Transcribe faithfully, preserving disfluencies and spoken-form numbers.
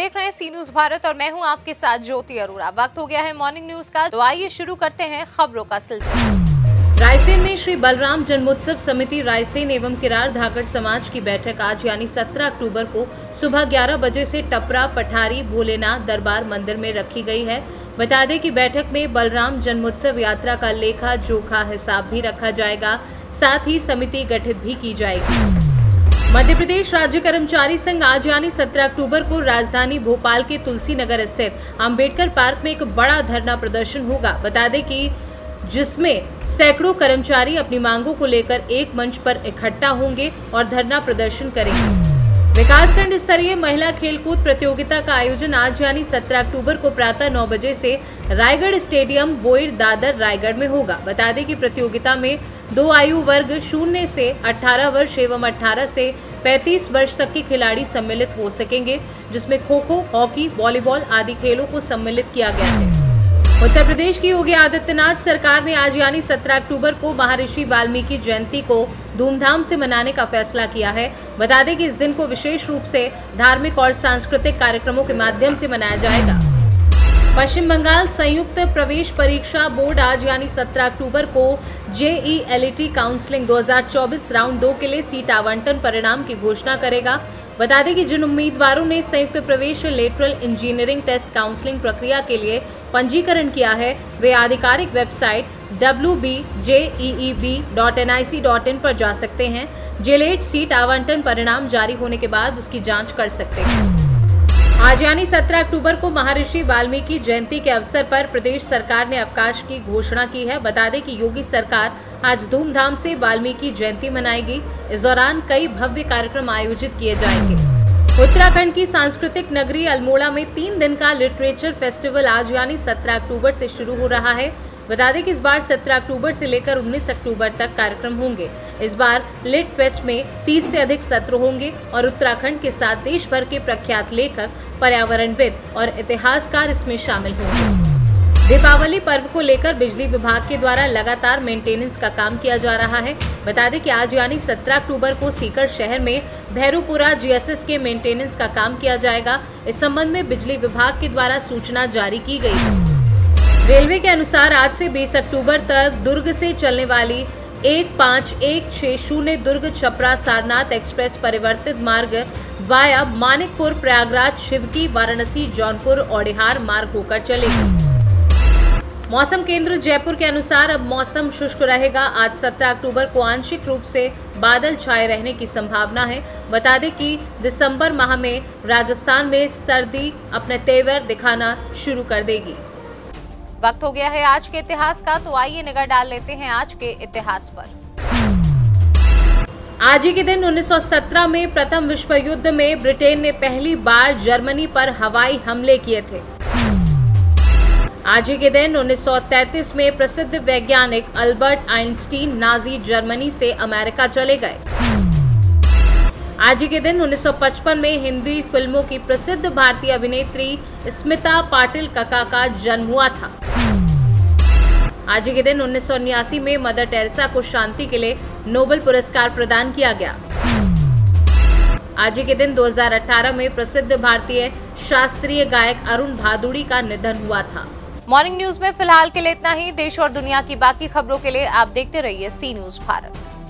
देख रहे हैं सी न्यूज भारत और मैं हूं आपके साथ ज्योति अरोड़ा। वक्त हो गया है मॉर्निंग न्यूज का, तो आइए शुरू करते हैं खबरों का सिलसिला। रायसेन में श्री बलराम जन्मोत्सव समिति रायसेन एवं किरार धाकर समाज की बैठक आज यानी सत्रह अक्टूबर को सुबह ग्यारह बजे से टपरा पठारी भोलेनाथ दरबार मंदिर में रखी गई है। बता दें कि बैठक में बलराम जन्मोत्सव यात्रा का लेखा जोखा हिसाब भी रखा जाएगा, साथ ही समिति गठित भी की जाएगी। मध्य प्रदेश राज्य कर्मचारी संघ आज यानी सत्रह अक्टूबर को राजधानी भोपाल के तुलसी नगर स्थित आम्बेडकर पार्क में एक बड़ा धरना प्रदर्शन होगा। बता दें कि जिसमें सैकड़ों कर्मचारी अपनी मांगों को लेकर एक मंच पर इकट्ठा होंगे और धरना प्रदर्शन करेंगे। विकासखंड स्तरीय महिला खेलकूद प्रतियोगिता का आयोजन आज यानी सत्रह अक्टूबर को प्रातः नौ बजे से रायगढ़ स्टेडियम बोईर दादर रायगढ़ में होगा। बता दें कि प्रतियोगिता में दो आयु वर्ग शून्य से अठारह वर्ष एवं अठारह से पैंतीस वर्ष तक के खिलाड़ी सम्मिलित हो सकेंगे, जिसमें खो खो, हॉकी, वॉलीबॉल आदि खेलों को सम्मिलित किया गया है। उत्तर प्रदेश की योगी आदित्यनाथ सरकार ने आज यानी सत्रह अक्टूबर को महर्षि वाल्मीकि जयंती को धूमधाम से मनाने का फैसला किया है। बता दें कि इस दिन को विशेष रूप से धार्मिक और सांस्कृतिक कार्यक्रमों के माध्यम से मनाया जाएगा। पश्चिम बंगाल संयुक्त प्रवेश परीक्षा बोर्ड आज यानी सत्रह अक्टूबर को जेईईएलईटी काउंसलिंग दो हज़ार चौबीस राउंड दो के लिए सीट आवंटन परिणाम की घोषणा करेगा। बता दें कि जिन उम्मीदवारों ने संयुक्त प्रवेश लेटरल इंजीनियरिंग टेस्ट काउंसलिंग प्रक्रिया के लिए पंजीकरण किया है, वे आधिकारिक website W B J E E B dot N I C dot in पर जा सकते हैं। जेलेट सीट आवंटन परिणाम जारी होने के बाद उसकी जाँच कर सकते हैं। आज यानी सत्रह अक्टूबर को महर्षि वाल्मीकि जयंती के अवसर पर प्रदेश सरकार ने अवकाश की घोषणा की है। बता दें कि योगी सरकार आज धूमधाम से वाल्मीकि जयंती मनाएगी। इस दौरान कई भव्य कार्यक्रम आयोजित किए जाएंगे। उत्तराखंड की सांस्कृतिक नगरी अल्मोड़ा में तीन दिन का लिटरेचर फेस्टिवल आज यानी सत्रह अक्टूबर से शुरू हो रहा है। बता दें कि इस बार सत्रह अक्टूबर से लेकर उन्नीस अक्टूबर तक कार्यक्रम होंगे। इस बार लिट फेस्ट में तीस से अधिक सत्र होंगे और उत्तराखंड के साथ देश भर के प्रख्यात लेखक, पर्यावरणविद और इतिहासकार इसमें शामिल होंगे। दीपावली पर्व को लेकर बिजली विभाग के द्वारा लगातार मेंटेनेंस का काम किया जा रहा है। बता दें कि आज यानी सत्रह अक्टूबर को सीकर शहर में भैरूपुरा जी एस एस के मेंटेनेंस का काम किया जाएगा। इस संबंध में बिजली विभाग के द्वारा सूचना जारी की गई है। रेलवे के अनुसार आज से बीस अक्टूबर तक दुर्ग से चलने वाली एक पाँच एक छह शून्य दुर्ग छपरा सारनाथ एक्सप्रेस परिवर्तित मार्ग वाया मानिकपुर, प्रयागराज, शिवकी, वाराणसी, जौनपुर और डिहार मार्ग होकर चलेगी। मौसम केंद्र जयपुर के अनुसार अब मौसम शुष्क रहेगा। आज सत्रह अक्टूबर को आंशिक रूप से बादल छाए रहने की संभावना है। बता दें कि दिसंबर माह में राजस्थान में सर्दी अपने तेवर दिखाना शुरू कर देगी। वक्त हो गया है आज के इतिहास का, तो आइए नजर डाल लेते हैं आज के इतिहास पर। आज ही के दिन उन्नीस सौ सत्रह में प्रथम विश्व युद्ध में ब्रिटेन ने पहली बार जर्मनी पर हवाई हमले किए थे। आज ही के दिन उन्नीस सौ तैंतीस में प्रसिद्ध वैज्ञानिक अल्बर्ट आइंस्टीन नाजी जर्मनी से अमेरिका चले गए। आज ही के दिन उन्नीस सौ पचपन में हिंदी फिल्मों की प्रसिद्ध भारतीय अभिनेत्री स्मिता पाटिल काका का जन्म हुआ था। आज के दिन उन्नीस सौ उन्यासी में मदर टेरेसा को शांति के लिए नोबेल पुरस्कार प्रदान किया गया। आज के दिन दो हज़ार अठारह में प्रसिद्ध भारतीय शास्त्रीय गायक अरुण भादुड़ी का निधन हुआ था। मॉर्निंग न्यूज में फिलहाल के लिए इतना ही। देश और दुनिया की बाकी खबरों के लिए आप देखते रहिए सी न्यूज भारत।